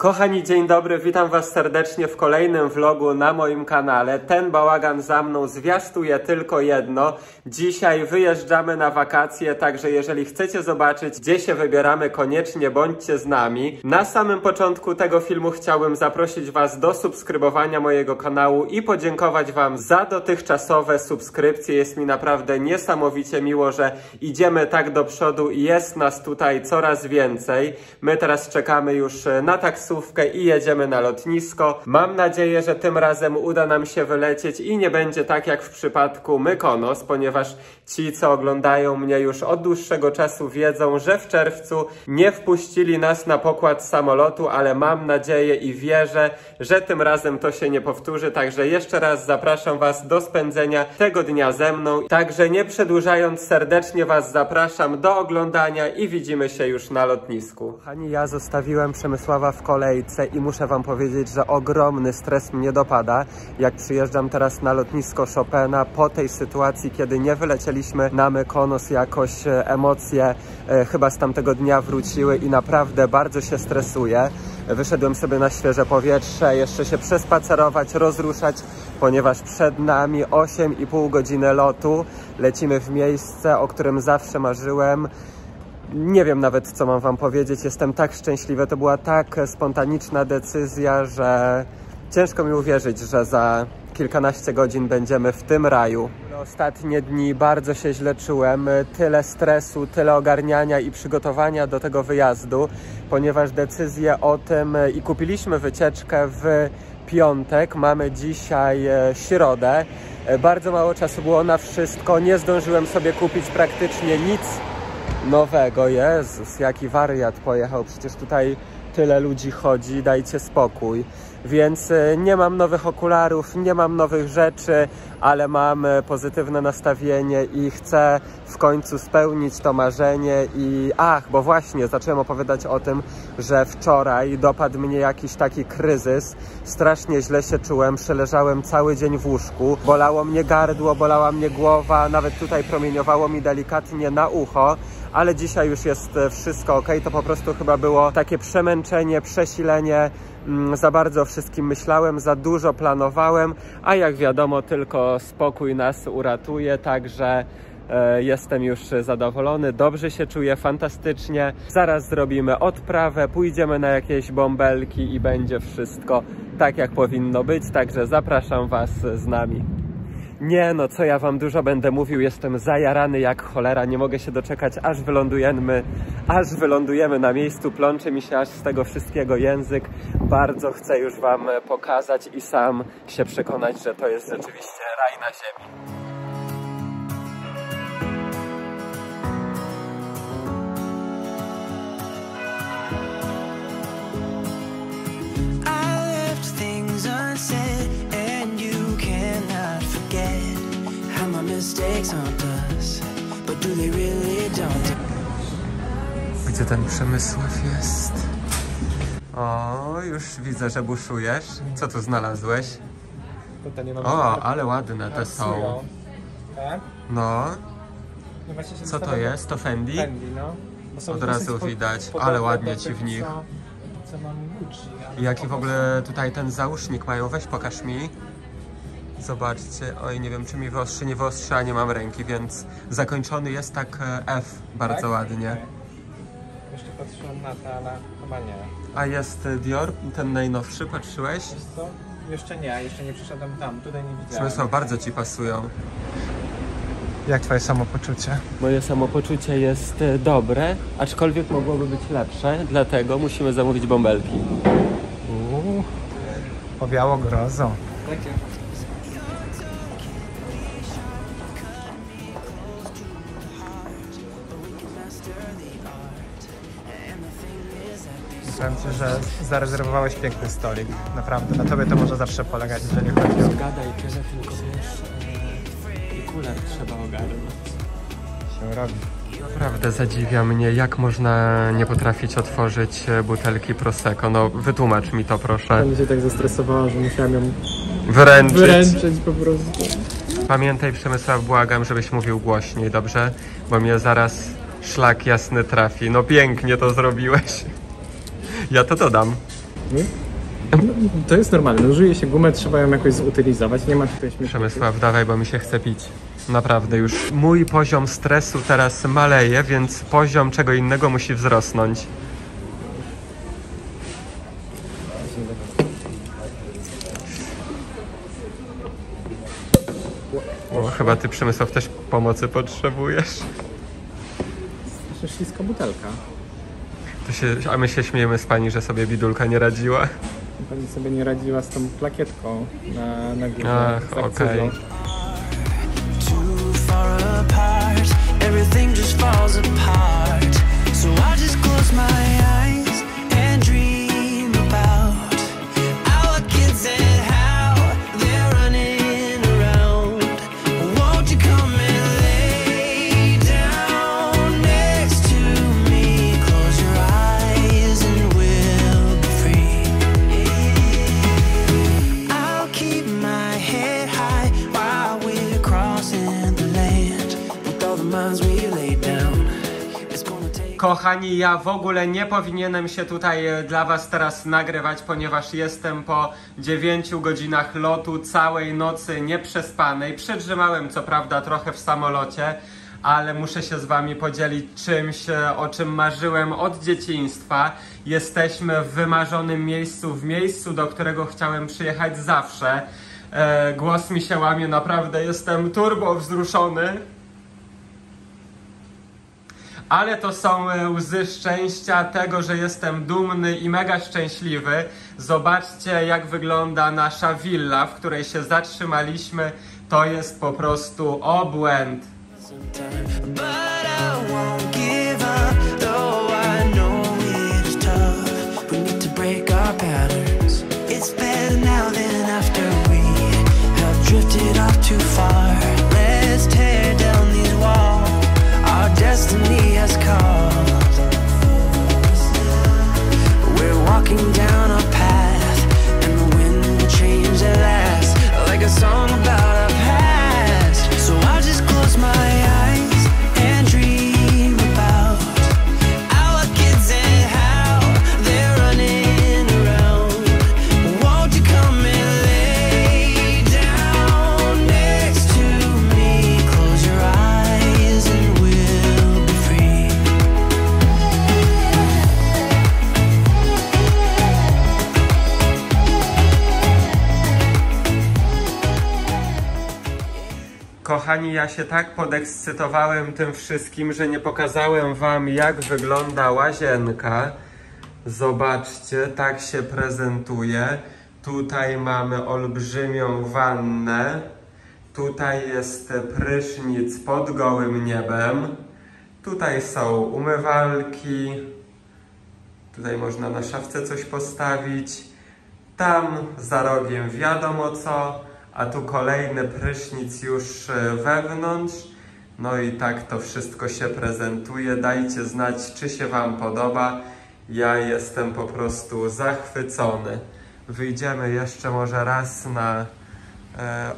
Kochani, dzień dobry, witam Was serdecznie w kolejnym vlogu na moim kanale. Ten bałagan za mną zwiastuje tylko jedno. Dzisiaj wyjeżdżamy na wakacje, także jeżeli chcecie zobaczyć, gdzie się wybieramy, koniecznie bądźcie z nami. Na samym początku tego filmu chciałbym zaprosić Was do subskrybowania mojego kanału i podziękować Wam za dotychczasowe subskrypcje. Jest mi naprawdę niesamowicie miło, że idziemy tak do przodu i jest nas tutaj coraz więcej. My teraz czekamy już na taksówkę i jedziemy na lotnisko. Mam nadzieję, że tym razem uda nam się wylecieć i nie będzie tak jak w przypadku Mykonos, ponieważ ci, co oglądają mnie już od dłuższego czasu, wiedzą, że w czerwcu nie wpuścili nas na pokład samolotu, ale mam nadzieję i wierzę, że tym razem to się nie powtórzy. Także jeszcze raz zapraszam Was do spędzenia tego dnia ze mną. Także nie przedłużając, serdecznie Was zapraszam do oglądania i widzimy się już na lotnisku. Kochani, ja zostawiłem Przemysława w kolejce i muszę Wam powiedzieć, że ogromny stres mnie dopada, jak przyjeżdżam teraz na lotnisko Chopina. Po tej sytuacji, kiedy nie wylecieliśmy na Mykonos, jakoś emocje chyba z tamtego dnia wróciły i naprawdę bardzo się stresuję. Wyszedłem sobie na świeże powietrze, jeszcze się przespacerować, rozruszać, ponieważ przed nami 8,5 godziny lotu. Lecimy w miejsce, o którym zawsze marzyłem. Nie wiem nawet, co mam Wam powiedzieć. Jestem tak szczęśliwy. To była tak spontaniczna decyzja, że ciężko mi uwierzyć, że za kilkanaście godzin będziemy w tym raju. Ostatnie dni bardzo się źle czułem. Tyle stresu, tyle ogarniania i przygotowania do tego wyjazdu, ponieważ decyzję o tym i kupiliśmy wycieczkę w piątek. Mamy dzisiaj środę. Bardzo mało czasu było na wszystko. Nie zdążyłem sobie kupić praktycznie nic nowego. Jezus, jaki wariat pojechał, przecież tutaj tyle ludzi chodzi, dajcie spokój. Więc nie mam nowych okularów, nie mam nowych rzeczy, ale mam pozytywne nastawienie i chcę w końcu spełnić to marzenie. I bo właśnie zacząłem opowiadać o tym, że wczoraj dopadł mnie jakiś taki kryzys. Strasznie źle się czułem, przeleżałem cały dzień w łóżku. Bolało mnie gardło, bolała mnie głowa, nawet tutaj promieniowało mi delikatnie na ucho. Ale dzisiaj już jest wszystko ok, to po prostu chyba było takie przemęczenie, przesilenie. Za bardzo o wszystkim myślałem, za dużo planowałem, a jak wiadomo, tylko spokój nas uratuje, także jestem już zadowolony, dobrze się czuję, fantastycznie. Zaraz zrobimy odprawę, pójdziemy na jakieś bąbelki i będzie wszystko tak, jak powinno być, także zapraszam Was z nami. Nie no, co ja Wam dużo będę mówił, jestem zajarany jak cholera, nie mogę się doczekać, aż wylądujemy na miejscu, plączy mi się aż z tego wszystkiego język. Bardzo chcę już Wam pokazać i sam się przekonać, że to jest rzeczywiście raj na ziemi. Gdzie ten Przemysław jest? O, już widzę, że buszujesz. Co tu znalazłeś? O, ale ładne te są. No. Co to jest? To Fendi? Od razu widać, ale ładnie Ci w nich. Jaki w ogóle tutaj ten zausznik mają? Weź pokaż mi. Zobaczcie, oj, nie wiem, czy mi wyostrzy, nie wyostrzy, a nie mam ręki, więc zakończony jest tak F, bardzo tak? Ładnie. Okay. Jeszcze patrzyłem na to, ale chyba nie. A jest Dior, ten najnowszy, patrzyłeś? Co? Jeszcze nie przyszedłem tam, tutaj nie widziałem. Przemysław, bardzo Ci pasują. Jak Twoje samopoczucie? Moje samopoczucie jest dobre, aczkolwiek mogłoby być lepsze, dlatego musimy zamówić bąbelki. Powiało grozą. Takie. Powiem Ci, że zarezerwowałeś piękny stolik. Naprawdę, na Tobie to może zawsze polegać, jeżeli chodzi o... Zgadaj, tyle tylko wiesz, i kuler trzeba ogarnąć. Się robi. Naprawdę zadziwia mnie, jak można nie potrafić otworzyć butelki Prosecco. No, wytłumacz mi to, proszę. Ja mi się tak zestresowała, że musiałem ją wyręczyć po prostu. Pamiętaj, Przemysław, błagam, żebyś mówił głośniej, dobrze? Bo mnie zaraz szlak jasny trafi. No pięknie to zrobiłeś. Ja to dodam. Nie? To jest normalne, użyje się gumę, trzeba ją jakoś zutylizować, nie ma tutaj śmiesznych. Przemysław, dawaj, bo mi się chce pić. Naprawdę już mój poziom stresu teraz maleje, więc poziom czego innego musi wzrosnąć. O, chyba ty, Przemysław, też pomocy potrzebujesz. Strasznie śliska butelka. A my się śmiejemy z pani, że sobie Bidulka nie radziła. Pani sobie nie radziła z tą plakietką na górze. Ach, okej. Okay. Kochani, ja w ogóle nie powinienem się tutaj dla was teraz nagrywać, ponieważ jestem po 9 godzinach lotu, całej nocy nieprzespanej. Przedrzymałem co prawda trochę w samolocie, ale muszę się z wami podzielić czymś, o czym marzyłem od dzieciństwa. Jesteśmy w wymarzonym miejscu, w miejscu, do którego chciałem przyjechać zawsze. Głos mi się łamie, naprawdę jestem turbo wzruszony. Ale to są łzy szczęścia, tego, że jestem dumny i mega szczęśliwy. Zobaczcie, jak wygląda nasza willa, w której się zatrzymaliśmy. To jest po prostu obłęd. Destiny has called. We're walking down a path, and the wind will change at last, like a song about our past. So I just close my eyes and dream about our kids and how they're running around. Won't you come and lay down next to me? Close your eyes and we'll. Kochani, ja się tak podekscytowałem tym wszystkim, że nie pokazałem wam, jak wygląda łazienka. Zobaczcie, tak się prezentuje. Tutaj mamy olbrzymią wannę. Tutaj jest prysznic pod gołym niebem. Tutaj są umywalki. Tutaj można na szafce coś postawić. Tam za rogiem wiadomo co. A tu kolejny prysznic już wewnątrz. No i tak to wszystko się prezentuje. Dajcie znać, czy się wam podoba. Ja jestem po prostu zachwycony. Wyjdziemy jeszcze może raz na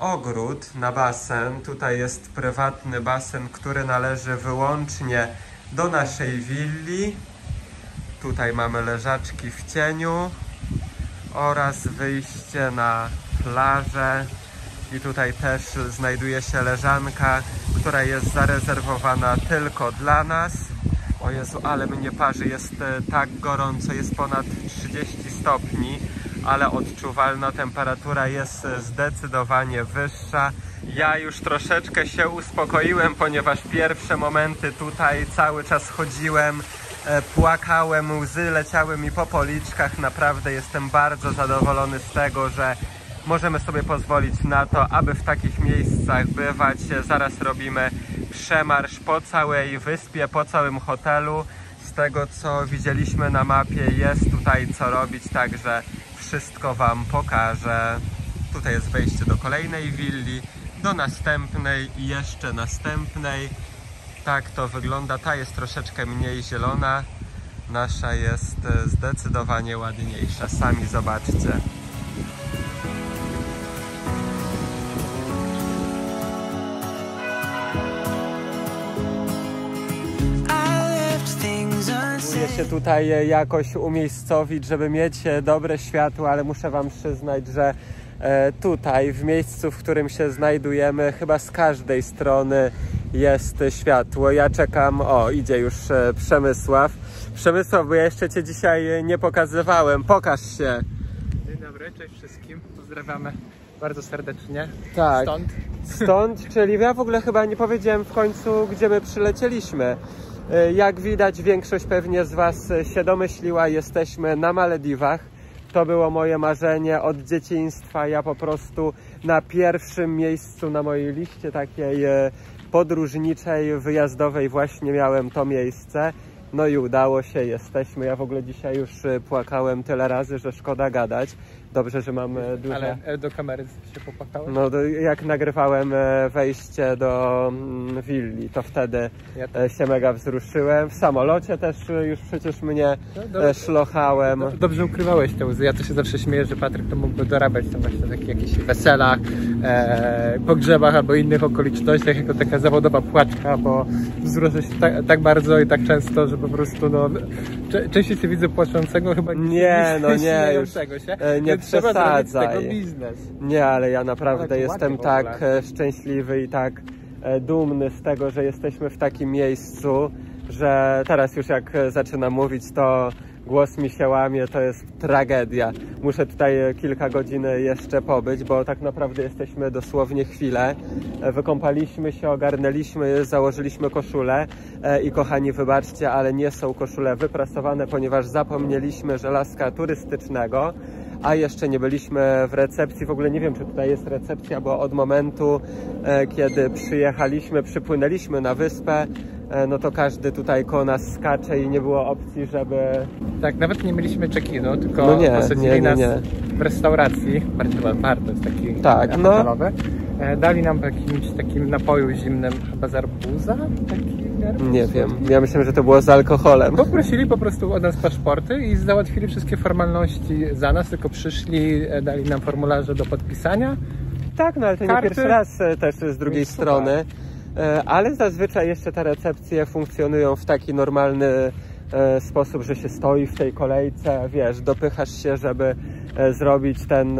ogród, na basen. Tutaj jest prywatny basen, który należy wyłącznie do naszej willi. Tutaj mamy leżaczki w cieniu oraz wyjście na plażę. I tutaj też znajduje się leżanka, która jest zarezerwowana tylko dla nas. O Jezu, ale mnie parzy, jest tak gorąco, jest ponad 30 stopni, ale odczuwalna temperatura jest zdecydowanie wyższa. Ja już troszeczkę się uspokoiłem, ponieważ pierwsze momenty tutaj cały czas chodziłem, płakałem, łzy leciały mi po policzkach. Naprawdę jestem bardzo zadowolony z tego, że możemy sobie pozwolić na to, aby w takich miejscach bywać. Zaraz robimy przemarsz po całej wyspie, po całym hotelu. Z tego, co widzieliśmy na mapie, jest tutaj co robić, także wszystko wam pokażę. Tutaj jest wejście do kolejnej willi, do następnej i jeszcze następnej. Tak to wygląda. Ta jest troszeczkę mniej zielona. Nasza jest zdecydowanie ładniejsza. Sami zobaczcie. się tutaj jakoś umiejscowić, żeby mieć dobre światło, ale muszę wam przyznać, że tutaj, w miejscu, w którym się znajdujemy, chyba z każdej strony jest światło. Ja czekam, o, idzie już Przemysław. Przemysław, bo ja jeszcze cię dzisiaj nie pokazywałem, pokaż się. Dzień dobry, cześć wszystkim, pozdrawiamy bardzo serdecznie. Tak, stąd, czyli ja w ogóle chyba nie powiedziałem w końcu, gdzie my przylecieliśmy. Jak widać, większość pewnie z was się domyśliła, jesteśmy na Malediwach. To było moje marzenie od dzieciństwa. Ja po prostu na pierwszym miejscu na mojej liście takiej podróżniczej, wyjazdowej właśnie miałem to miejsce. No i udało się, jesteśmy. Ja w ogóle dzisiaj już płakałem tyle razy, że szkoda gadać. Dobrze, że mam dużo... Ale do kamery się popłakałem? No, jak nagrywałem wejście do willi, to wtedy ja się mega wzruszyłem. W samolocie też już przecież mnie szlochałem. Dobrze ukrywałeś te łzy. Ja to się zawsze śmieję, że Patryk to mógłby dorabiać tam właśnie takich jakichś weselach, pogrzebach albo innych okolicznościach, jako taka zawodowa płaczka, bo wzrusza się tak bardzo i tak często, że po prostu no... Częściej się widzę płaczącego chyba niż śmiejącego się. Nie przesadzaj. Nie, ale ja naprawdę jestem tak szczęśliwy i tak dumny z tego, że jesteśmy w takim miejscu, że teraz już jak zaczynam mówić, to głos mi się łamie, to jest tragedia. Muszę tutaj kilka godzin jeszcze pobyć, bo tak naprawdę jesteśmy dosłownie chwilę. Wykąpaliśmy się, ogarnęliśmy, założyliśmy koszulę i kochani, wybaczcie, ale nie są koszule wyprasowane, ponieważ zapomnieliśmy żelazka turystycznego. A jeszcze nie byliśmy w recepcji, w ogóle nie wiem, czy tutaj jest recepcja, bo od momentu, kiedy przypłynęliśmy na wyspę, no to każdy tutaj koło nas skacze i nie było opcji, żeby... Tak, nawet nie mieliśmy check-inu, tylko no posadzili nas w restauracji, bardzo jest taki hotelowy. Dali nam jakimś takim napoju zimnym, chyba z arbuza? Nie wiem, ja myślałem, że to było z alkoholem. Poprosili po prostu od nas paszporty i załatwili wszystkie formalności za nas, tylko przyszli, dali nam formularze do podpisania. Tak, no ale to nie pierwszy raz też z drugiej strony. Ale zazwyczaj jeszcze te recepcje funkcjonują w taki normalny sposób, że się stoi w tej kolejce, wiesz, dopychasz się, żeby zrobić ten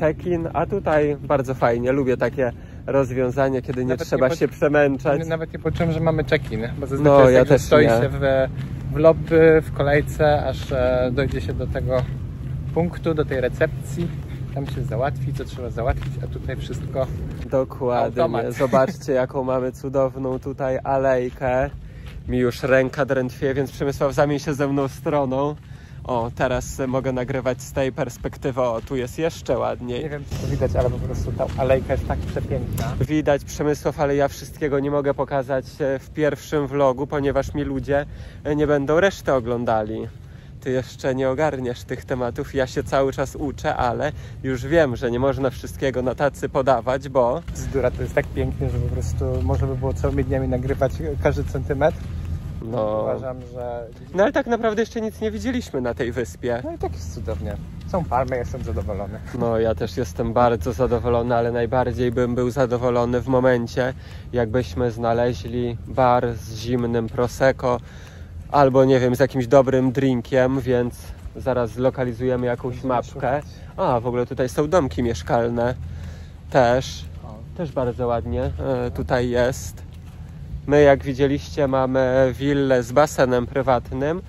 check-in, a tutaj bardzo fajnie, lubię takie rozwiązanie, kiedy nie trzeba się przemęczać. Nawet nie poczułem, że mamy check-in, bo zazwyczaj no, ja też stoi się w lobby, w kolejce, aż dojdzie się do tego punktu, do tej recepcji, tam się załatwi, co trzeba załatwić, a tutaj wszystko dokładnie. Automat. Zobaczcie, jaką mamy cudowną tutaj alejkę. Mi już ręka drętwieje, więc Przemysław, zamień się ze mną stroną. O, teraz mogę nagrywać z tej perspektywy, o, tu jest jeszcze ładniej. Nie wiem, czy to widać, ale po prostu ta alejka jest tak przepiękna. Widać, Przemysław, ale ja wszystkiego nie mogę pokazać w pierwszym vlogu, ponieważ mi ludzie nie będą reszty oglądali. Ty jeszcze nie ogarniasz tych tematów, ja się cały czas uczę, ale już wiem, że nie można wszystkiego na tacy podawać, bo... Bzdura, to jest tak pięknie, że po prostu można by było całymi dniami nagrywać każdy centymetr. No. Uważam, że... No ale tak naprawdę jeszcze nic nie widzieliśmy na tej wyspie. No i tak jest cudownie. Są palmy, jestem zadowolony. No ja też jestem bardzo zadowolony, ale najbardziej bym był zadowolony w momencie, jakbyśmy znaleźli bar z zimnym Prosecco, albo nie wiem, z jakimś dobrym drinkiem, więc zaraz zlokalizujemy jakąś mapkę. A, w ogóle tutaj są domki mieszkalne. Też bardzo ładnie tutaj jest. My, jak widzieliście, mamy willę z basenem prywatnym,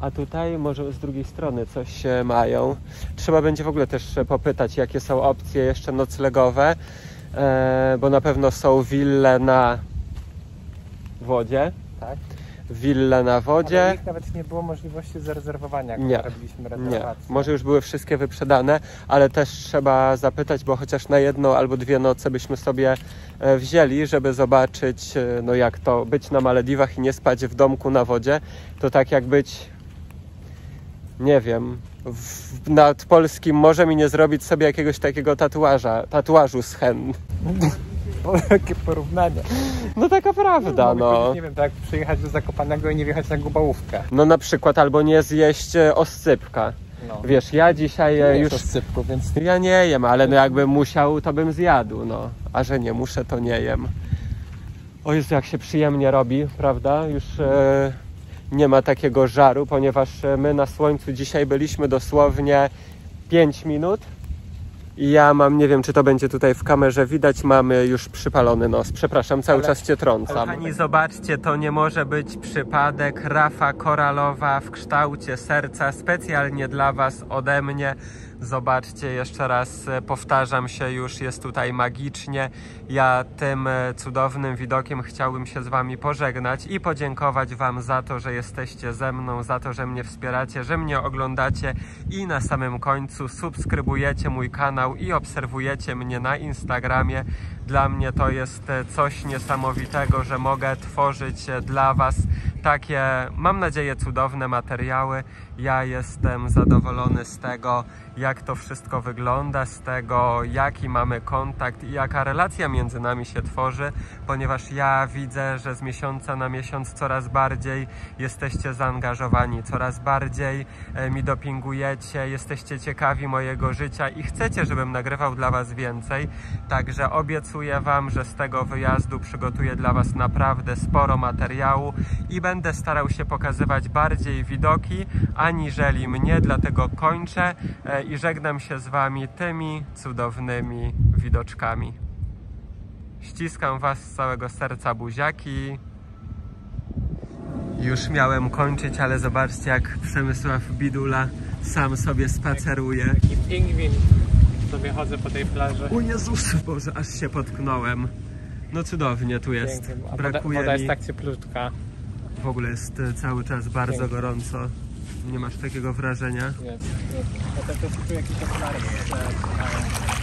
a tutaj może z drugiej strony coś mają. Trzeba będzie w ogóle też popytać, jakie są opcje jeszcze noclegowe, bo na pewno są wille na wodzie. Tak. Wille na wodzie. Ale nawet nie było możliwości zarezerwowania, jak robiliśmy rezerwację. Może już były wszystkie wyprzedane, ale też trzeba zapytać, bo chociaż na jedną albo dwie noce byśmy sobie wzięli, żeby zobaczyć, no jak to być na Malediwach i nie spać w domku na wodzie. To tak jak być, nie wiem, nad polskim morzem i nie zrobić sobie jakiegoś takiego tatuażu z hen. Jakie porównanie. No taka prawda, no. Nie wiem, tak przyjechać do Zakopanego i nie wjechać na gubałówkę. No na przykład, albo nie zjeść oscypka. No. Wiesz, ja dzisiaj już... oscypku, więc... Ja nie jem, ale no jakbym musiał, to bym zjadł, no. A że nie muszę, to nie jem. O Jezu, jak się przyjemnie robi, prawda? Już nie ma takiego żaru, ponieważ my na słońcu dzisiaj byliśmy dosłownie 5 minut i ja mam, nie wiem czy to będzie tutaj w kamerze widać, mamy już przypalony nos. Przepraszam, cały czas cię trącam. Kochani, zobaczcie, to nie może być przypadek. Rafa koralowa w kształcie serca, specjalnie dla was ode mnie. Zobaczcie, jeszcze raz powtarzam się, już jest tutaj magicznie. Ja tym cudownym widokiem chciałbym się z wami pożegnać i podziękować wam za to, że jesteście ze mną, za to, że mnie wspieracie, że mnie oglądacie i na samym końcu subskrybujecie mój kanał i obserwujecie mnie na Instagramie. Dla mnie to jest coś niesamowitego, że mogę tworzyć dla was takie, mam nadzieję, cudowne materiały. Ja jestem zadowolony z tego, jak to wszystko wygląda, z tego, jaki mamy kontakt i jaka relacja między nami się tworzy, ponieważ ja widzę, że z miesiąca na miesiąc coraz bardziej jesteście zaangażowani, coraz bardziej mi dopingujecie, jesteście ciekawi mojego życia i chcecie, żebym nagrywał dla was więcej. Także obiecuję wam, że z tego wyjazdu przygotuję dla was naprawdę sporo materiału i będę starał się pokazywać bardziej widoki, aniżeli mnie, dlatego kończę i żegnam się z wami tymi cudownymi widoczkami. Ściskam was z całego serca, buziaki. Już miałem kończyć, ale zobaczcie, jak Przemysław Bidula sam sobie spaceruje. Taki pingwin sobie chodzę po tej plaży. O Jezus Boże, aż się potknąłem. No cudownie tu jest. Brakuje woda jest tak cieplutka. W ogóle jest cały czas bardzo gorąco. Nie masz takiego wrażenia? Nie. To jest jakiś obszar.